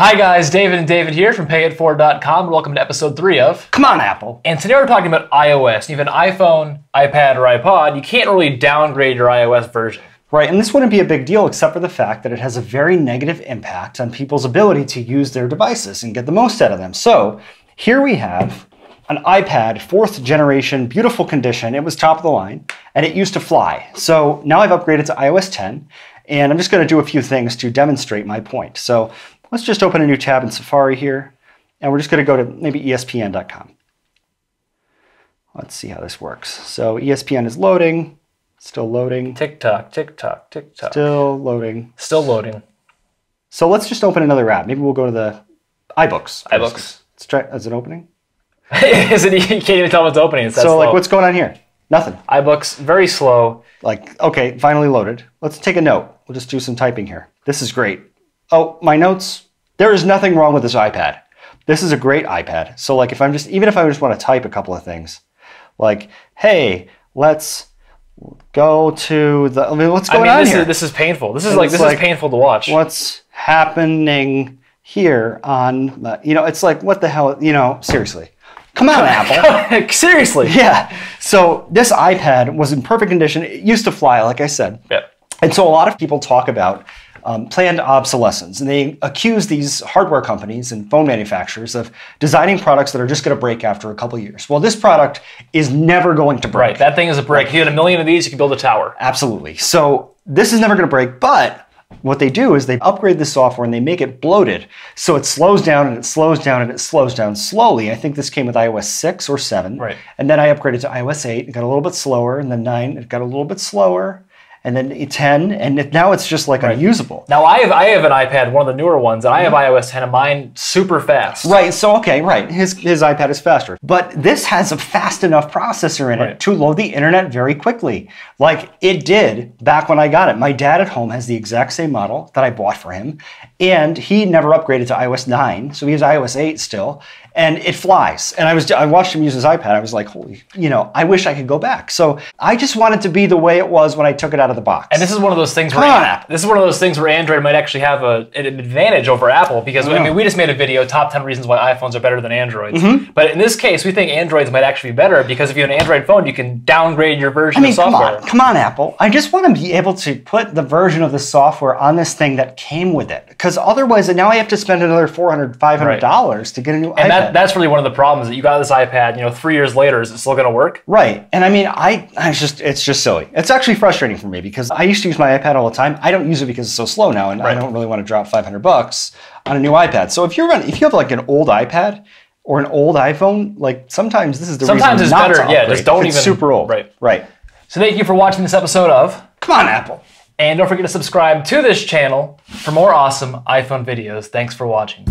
Hi guys, David and David here from payitfor.com. Welcome to episode 3 of Come On Apple. And today we're talking about iOS. You have an iPhone, iPad, or iPod, you can't really downgrade your iOS version. Right, and this wouldn't be a big deal except for the fact that it has a very negative impact on people's ability to use their devices and get the most out of them. So here we have an iPad, 4th generation, beautiful condition. It was top of the line and it used to fly. So now I've upgraded to iOS 10 and I'm just gonna do a few things to demonstrate my point. So let's just open a new tab in Safari here, and we're just going to go to maybe ESPN.com. Let's see how this works. So ESPN is loading, still loading. Tick-tock, tick-tock, tick-tock. Still loading. Still loading. So let's just open another app. Maybe we'll go to the iBooks. iBooks. Let's try, is it opening? Is it? You can't even tell what's opening. It's that slow. So like, what's going on here? Nothing. iBooks, very slow. Like, okay, finally loaded. Let's take a note. We'll just do some typing here. This is great. Oh, my notes. There is nothing wrong with this iPad. This is a great iPad. So like if I'm just, even if I just want to type a couple of things, like, hey, let's go to the, I mean, what's going on here? This is painful. This is like, this is painful to watch. What's happening here on, you know, it's like, what the hell, you know, seriously. Come on, Apple. Seriously. Yeah. So this iPad was in perfect condition. It used to fly, like I said. Yeah. And so a lot of people talk about planned obsolescence, and they accuse these hardware companies and phone manufacturers of designing products that are just going to break after a couple years. Well, this product is never going to break. Right, that thing is a brick. Right. If you had a million of these, you could build a tower. Absolutely. So this is never going to break, but what they do is they upgrade the software and they make it bloated. So it slows down and it slows down and it slows down slowly. I think this came with iOS 6 or 7. Right. And then I upgraded to iOS 8. It got a little bit slower. And then 9, it got a little bit slower. And then 10, and now it's just like unusable. Now I have an iPad, one of the newer ones, and I have iOS 10, and mine super fast. Right, so okay, right, his iPad is faster. But this has a fast enough processor in it to load the internet very quickly, like it did back when I got it. My dad at home has the exact same model that I bought for him, and he never upgraded to iOS 9, so he has iOS 8 still, and it flies. And I watched him use his iPad, I was like, holy, you know, I wish I could go back. So I just want it to be the way it was when I took it out of the box. And this is one of those things where Android might actually have an advantage over Apple, because I mean, we just made a video, top 10 reasons why iPhones are better than Androids. But in this case, we think Androids might actually be better, because if you have an Android phone, you can downgrade your version of software. Come on, Apple. I just want to be able to put the version of the software on this thing that came with it, because otherwise now I have to spend another $400, $500 to get a new iPad. And that's really one of the problems, that you got this iPad, you know, 3 years later, is it still going to work? Right. And I mean, it's just silly. It's actually frustrating for me, because I used to use my iPad all the time. I don't use it because it's so slow now, and I don't really want to drop $500 on a new iPad. So if you have like an old iPad or an old iPhone, like sometimes this is the reason not to upgrade. Yeah, just don't even. Super old. Right. Right. So thank you for watching this episode of Come On Apple, and don't forget to subscribe to this channel for more awesome iPhone videos. Thanks for watching.